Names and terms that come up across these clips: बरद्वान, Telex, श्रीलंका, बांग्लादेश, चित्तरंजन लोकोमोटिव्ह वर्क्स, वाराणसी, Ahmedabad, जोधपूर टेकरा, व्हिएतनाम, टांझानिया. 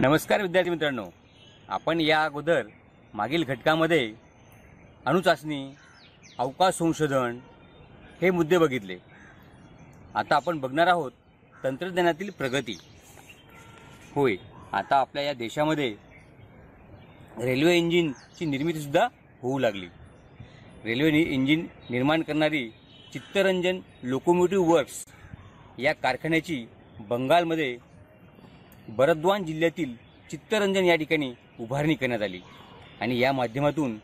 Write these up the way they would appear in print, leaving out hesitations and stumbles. नमस्कार विद्यार्थी मित्रांनो, आपण या अगोदर मागील घटकामध्ये अणुचाचणी, अवकाश संशोधन हे मुद्दे बघितले। आता आपण बघणार आहोत तंत्रज्ञानातील प्रगती। होय, आता आपल्या या देशामध्ये रेल्वे इंजिनची निर्मितीसुद्धा होऊ लागली। रेल्वे इंजिन निर्माण करणारी चित्तरंजन लोकोमोटिव्ह वर्क्स या कारखान्याची बंगालमध्ये बरद्वान जिल्ह्यातील चित्तरंजन या ठिकाणी उभारणी करण्यात आली आणि या माध्यमातून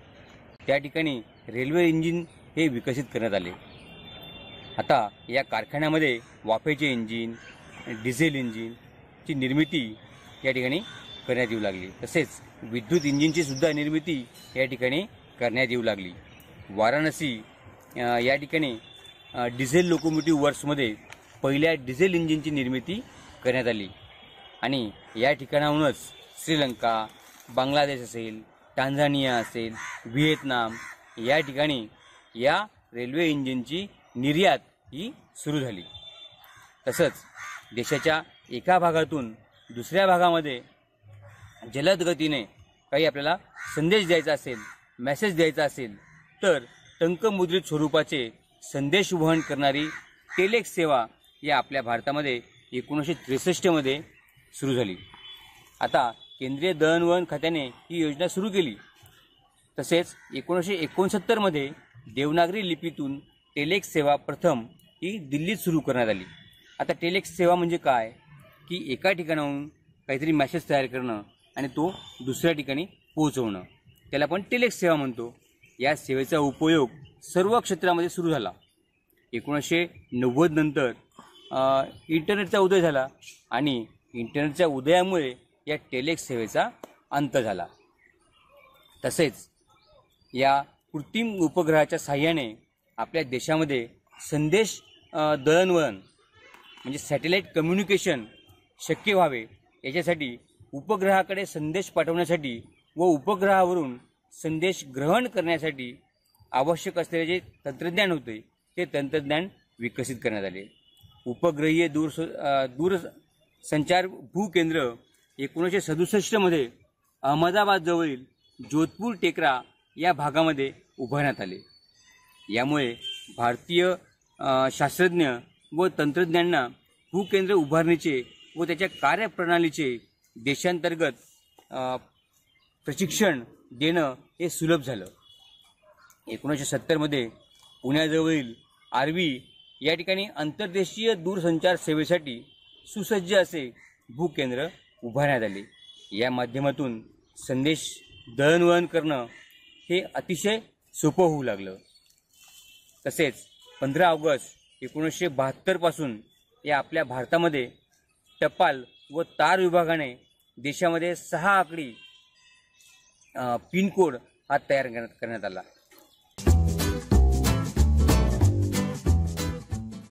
त्या ठिकाणी रेल्वे इंजिन हे विकसित करण्यात आले। आता या कारखान्यामध्ये वाफेचे इंजिन, डिझेल इंजिनची निर्मिती या ठिकाणी करण्यात येऊ लागली। तसेच विद्युत इंजिनची सुद्धा निर्मिती या ठिकाणी करण्यात येऊ लागली। वाराणसी या ठिकाणी डिझेल लोकोमोटिव्ह वर्क्समध्ये पहिल्या डिझेल इंजिनची निर्मिती करण्यात आली आणि या ठिकाणाहूनच श्रीलंका, बांग्लादेश असेल, टांझानिया असेल, व्हिएतनाम या ठिकाणी या रेल्वे इंजिनची निर्यात ही सुरू झाली। तसंच देशाच्या एका भागातून दुसऱ्या भागामध्ये जलद गतीने काही आपल्याला संदेश द्यायचा असेल, मेसेज द्यायचा असेल तर टंकमुद्रित स्वरूपाचे संदेश वहन करणारी टेलेक्स सेवा या आपल्या भारतामध्ये 1963 मध्ये सुरू झाली। आता केंद्रीय दळणवळण खात्याने ही योजना सुरू केली। तसेच 1969 मध्ये देवनागरी लिपीतून टेलेक्स सेवा प्रथम ही दिल्लीत सुरू करण्यात आली। आता टेलेक्स सेवा म्हणजे काय, की एका ठिकाणाहून काहीतरी मेसेज तयार करणं आणि तो दुसऱ्या ठिकाणी पोहोचवणं, त्याला आपण टेलेक्स सेवा म्हणतो। या सेवेचा उपयोग सर्व क्षेत्रामध्ये सुरू झाला। 1990 नंतर इंटरनेटचा उदय झाला आणि इंटरनेटच्या उदयामुळे या टेलेक्स सेवेचा अंत झाला। तसेच या कृत्रिम उपग्रहाच्या साहाय्याने आपल्या देशामध्ये संदेश दळणवळण म्हणजे सॅटेलाइट कम्युनिकेशन शक्य व्हावे याच्यासाठी उपग्रहाकडे संदेश पाठवण्यासाठी व उपग्रहावरून संदेश ग्रहण करण्यासाठी आवश्यक असलेले जे तंत्रज्ञान होते ते तंत्रज्ञान विकसित करण्यात आले। उपग्रहीय दूरसंचार भूकेंद्र 1967 मध्ये अहमदाबाद जवळील जोधपूर टेकरा या भागामध्ये उभारण्यात आले। यामुळे भारतीय शास्त्रज्ञ व तंत्रज्ञांना भूकेंद्र उभारणीचे व त्याच्या कार्यप्रणालीचे देशांतर्गत प्रशिक्षण देणं हे सुलभ झालं। 1970 मध्ये पुण्याजवळील आरव्ही या ठिकाणी आंतरदेशीय दूरसंचार सेवेसाठी सुसज्ज असे भूकेंद्र उभारण्यात आले। या माध्यमातून संदेश दळणवळण करणं हे अतिशय सोपं होऊ लागलं। तसेच 15 ऑगस्ट 1972 पासून या आपल्या भारतामध्ये टपाल व तार विभागाने देशामध्ये 6 आकडी पिनकोड हा तयार करण्यात आला।